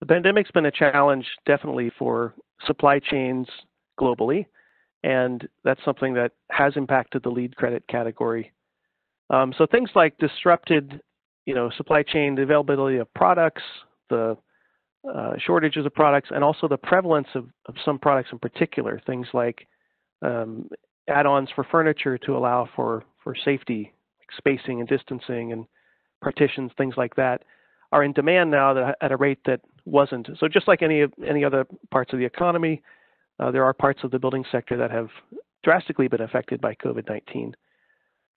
The pandemic's been a challenge, definitely, for supply chains globally, and that's something that has impacted the lead credit category. So things like disrupted, supply chain, the availability of products, the shortages of products, and also the prevalence of some products in particular, things like add-ons for furniture to allow for safety, like spacing and distancing and partitions, things like that, are in demand now at a rate that wasn't. So just like any other parts of the economy, there are parts of the building sector that have drastically been affected by COVID-19.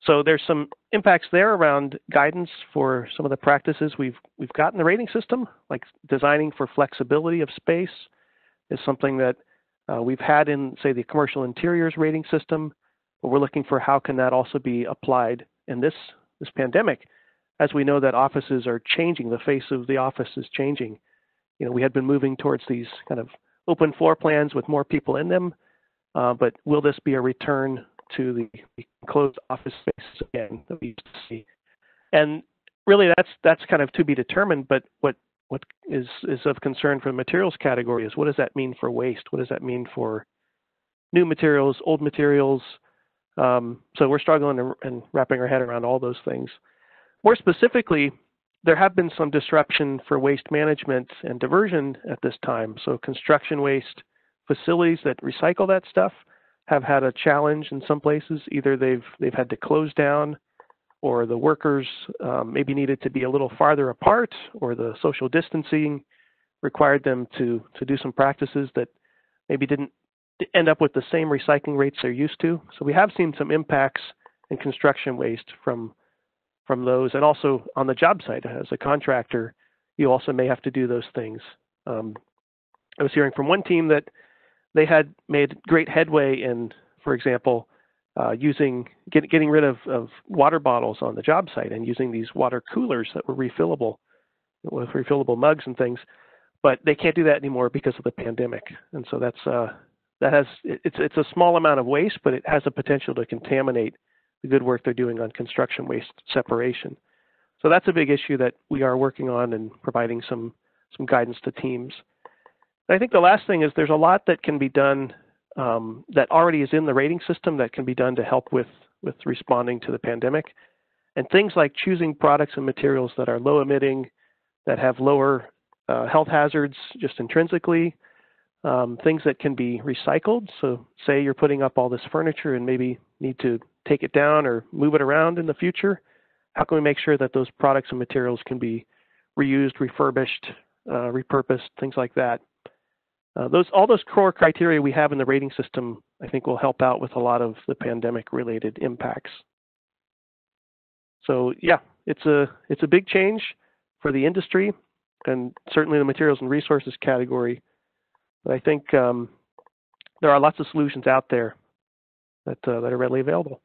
So there's some impacts there around guidance for some of the practices we've got in the rating system, like designing for flexibility of space is something that we've had in, say, the commercial interiors rating system, but we're looking for how can that also be applied in this pandemic. As we know that offices are changing, the face of the office is changing. We had been moving towards these kind of open floor plans with more people in them, but will this be a return to the closed office spaces again that we used to see? And really that's kind of to be determined, but what is of concern for the materials category is what does that mean for waste? What does that mean for new materials, old materials? So we're struggling and wrapping our head around all those things. More specifically, there have been some disruption for waste management and diversion at this time. So construction waste facilities that recycle that stuff have had a challenge in some places. Either they've had to close down, or the workers maybe needed to be a little farther apart, or the social distancing required them to do some practices that maybe didn't end up with the same recycling rates they're used to. So we have seen some impacts in construction waste from those, and also on the job site as a contractor, you also may have to do those things. I was hearing from one team that they had made great headway in, for example, getting rid of water bottles on the job site and using these water coolers that were refillable with refillable mugs and things, but they can't do that anymore because of the pandemic. And so it's a small amount of waste, but it has the potential to contaminate the good work they're doing on construction waste separation. So that's a big issue that we are working on and providing some guidance to teams. And I think the last thing is there's a lot that can be done that already is in the rating system that can be done to help with responding to the pandemic. And things like choosing products and materials that are low emitting, that have lower health hazards just intrinsically, things that can be recycled. So say you're putting up all this furniture and maybe need to take it down or move it around in the future. How can we make sure that those products and materials can be reused, refurbished, repurposed, things like that? All those core criteria we have in the rating system, I think, will help out with a lot of the pandemic-related impacts. So yeah, it's a big change for the industry, and certainly the materials and resources category. But I think there are lots of solutions out there that are readily available.